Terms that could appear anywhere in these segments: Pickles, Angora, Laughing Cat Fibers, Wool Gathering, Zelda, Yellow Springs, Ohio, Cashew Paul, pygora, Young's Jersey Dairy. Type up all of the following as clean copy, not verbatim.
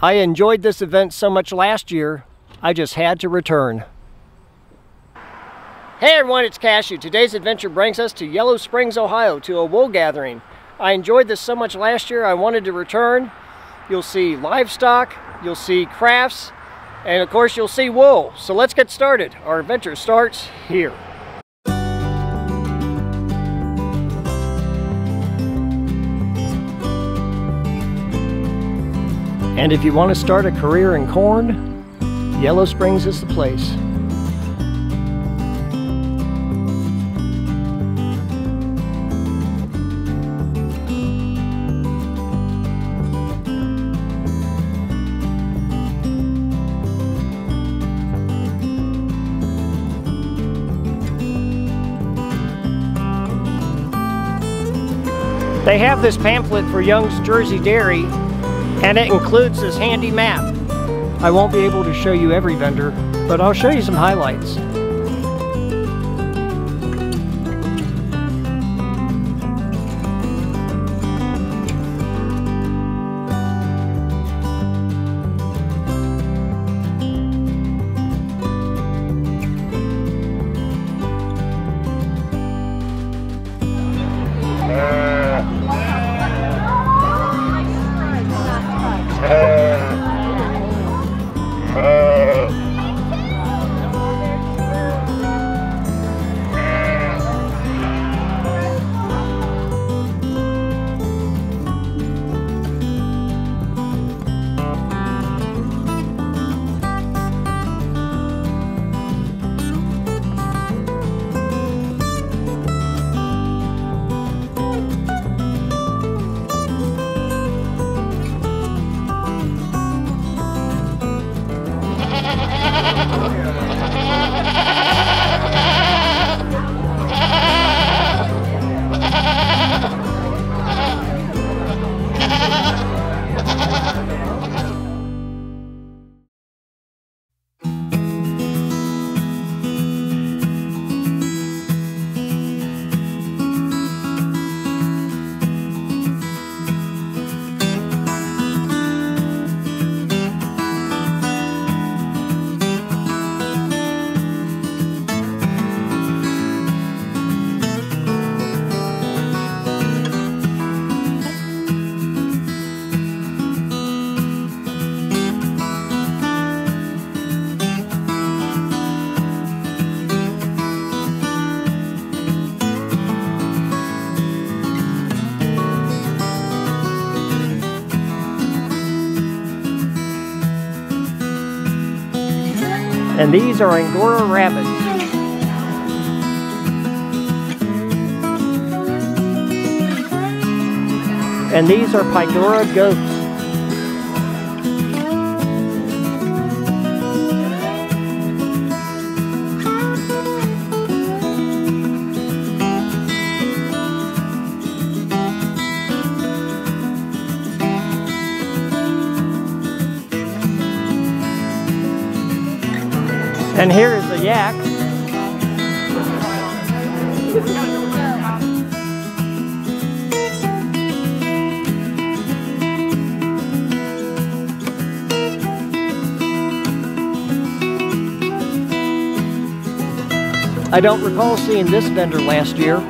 I enjoyed this event so much last year, I just had to return. Hey everyone, it's Cashew. Today's adventure brings us to Yellow Springs, Ohio, to a wool gathering. I enjoyed this so much last year, I wanted to return. You'll see livestock, you'll see crafts, and of course you'll see wool. So let's get started. Our adventure starts here. And if you want to start a career in corn, Yellow Springs is the place. They have this pamphlet for Young's Jersey Dairy, and it includes this handy map. I won't be able to show you every vendor, but I'll show you some highlights. And these are Angora rabbits. And these are pygora goats. And here is a yak. I don't recall seeing this vendor last year.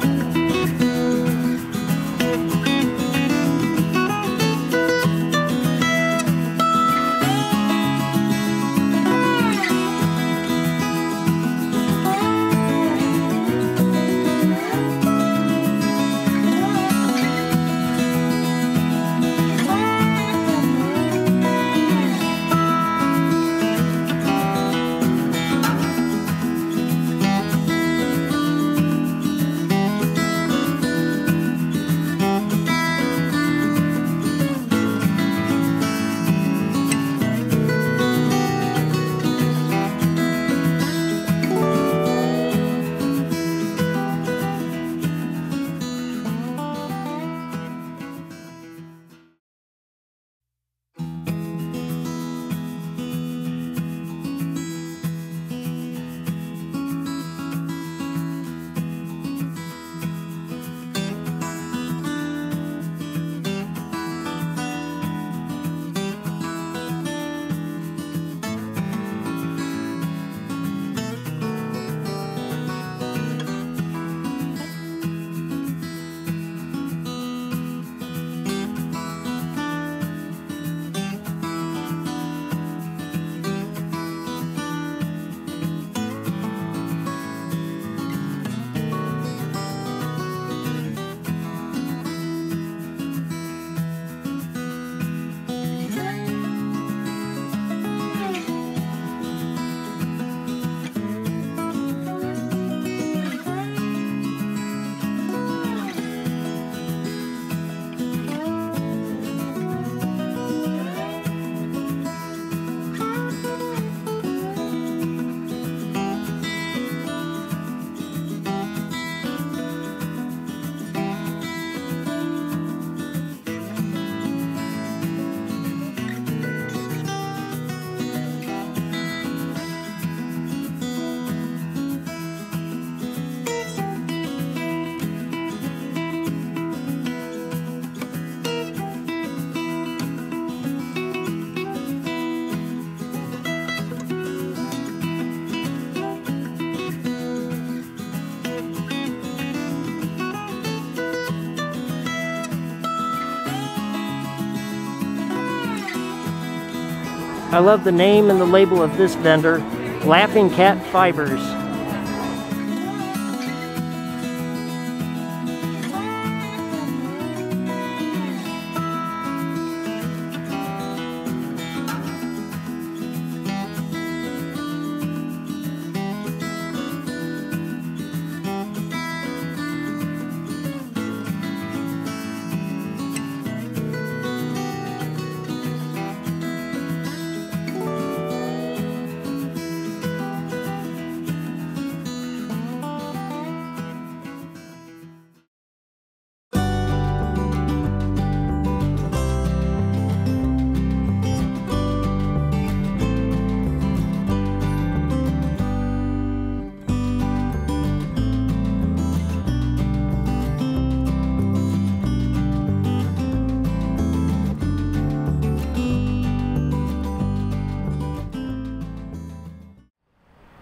I love the name and the label of this vendor, Laughing Cat Fibers.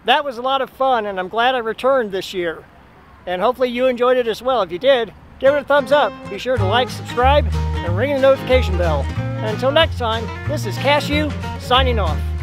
That was a lot of fun, and I'm glad I returned this year. And hopefully you enjoyed it as well. If you did, give it a thumbs up. Be sure to like, subscribe, and ring the notification bell. And until next time, this is Cashew signing off.